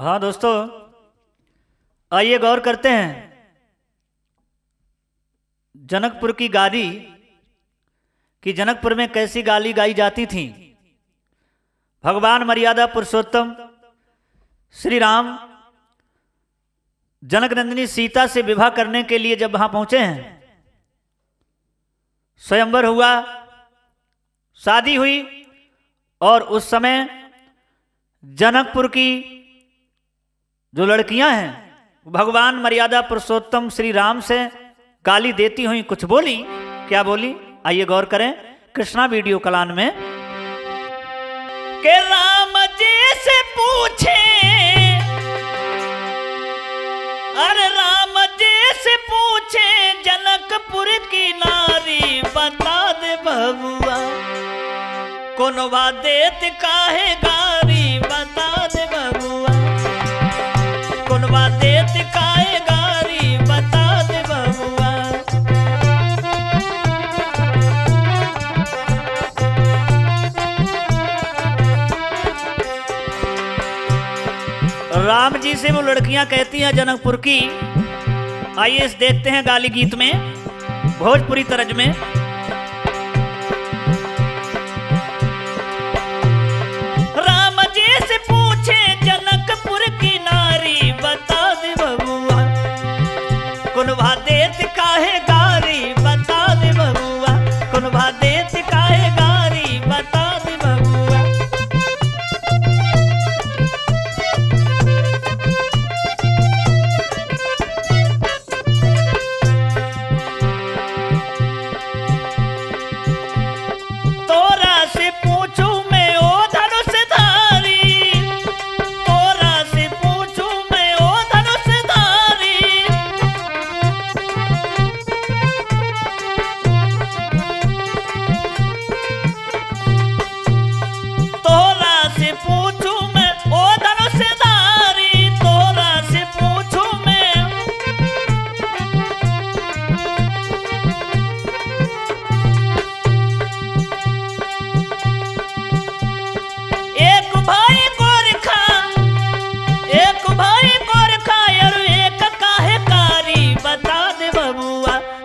हाँ दोस्तों, आइए गौर करते हैं। जनकपुर की गादी कि जनकपुर में कैसी गाली गाई जाती थी। भगवान मर्यादा पुरुषोत्तम श्री राम जनक नंदिनी सीता से विवाह करने के लिए जब वहां पहुंचे हैं, स्वयंवर हुआ, शादी हुई और उस समय जनकपुर की जो लड़कियां हैं भगवान मर्यादा पुरुषोत्तम श्री राम से गाली देती हुई कुछ बोली। क्या बोली, आइए गौर करें। कृष्णा वीडियो कलान में के राम जी से पूछे, अरे राम जी से पूछे जनकपुर की नारी बता दे बहुआ, कोनवा देत काहे गारी बता दे बहुआ, कोनवा देत काहे गारी बता दे बहुआ। राम जी से वो लड़कियां कहती हैं जनकपुर की। आइए देखते हैं गाली गीत में, भोजपुरी तर्ज में। राम जी से पूछे जनकपुर की नारी बता दे बबुआ, कुनवा देत काहे गारी बता दे बबुआ, कुनवा देत काहे गारी बता दे बबुआ।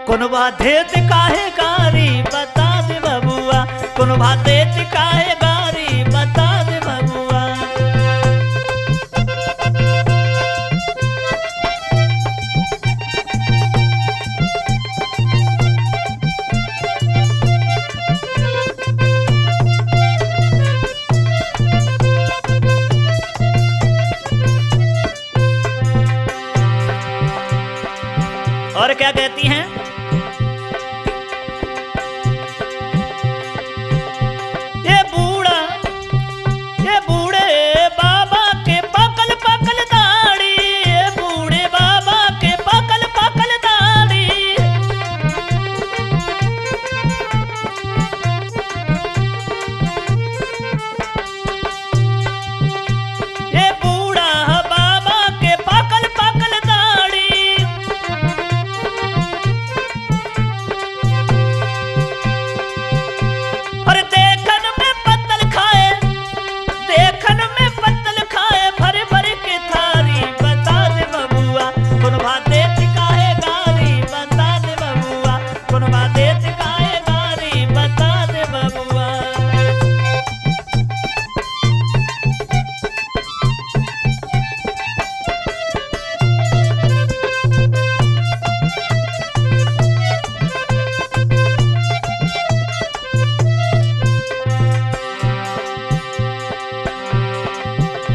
कुनवा देत काहे गारी बता दे बबुआ, कुनवा देत काहे गारी बता दे बबुआ। और क्या कहती हैं,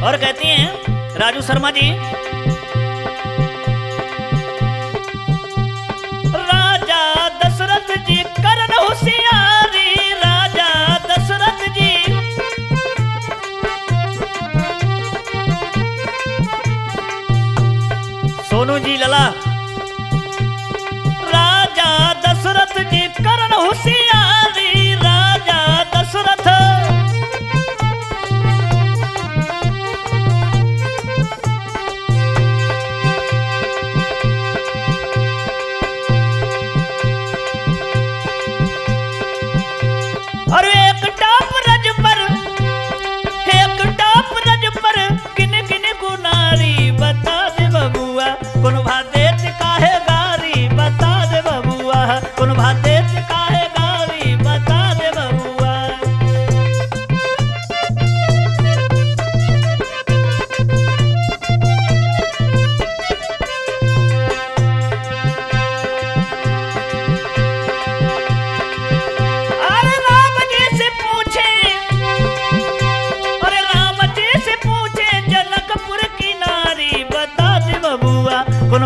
और कहती हैं राजू शर्मा जी, राजा दशरथ जी करन होशियारी, राजा दशरथ जी, सोनू जी लला, राजा दशरथ जी करन होशियारी, राजा दशरथ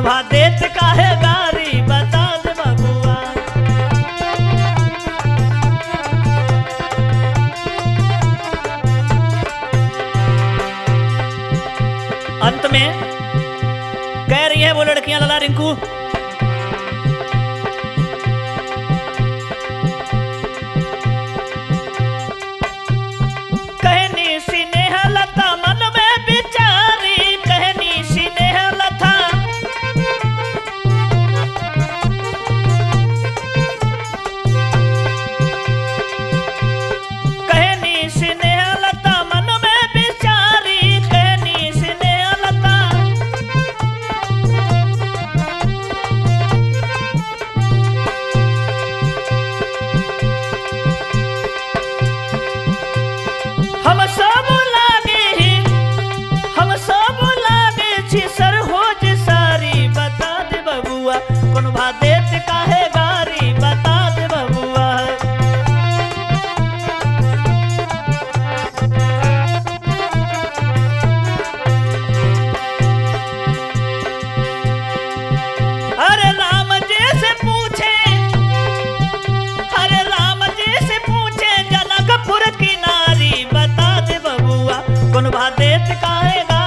शोभा देत काहे गारी बता दे बबुआ। अंत में कह रही है वो लड़कियां लाला रिंकू, कौन भा देत काहे।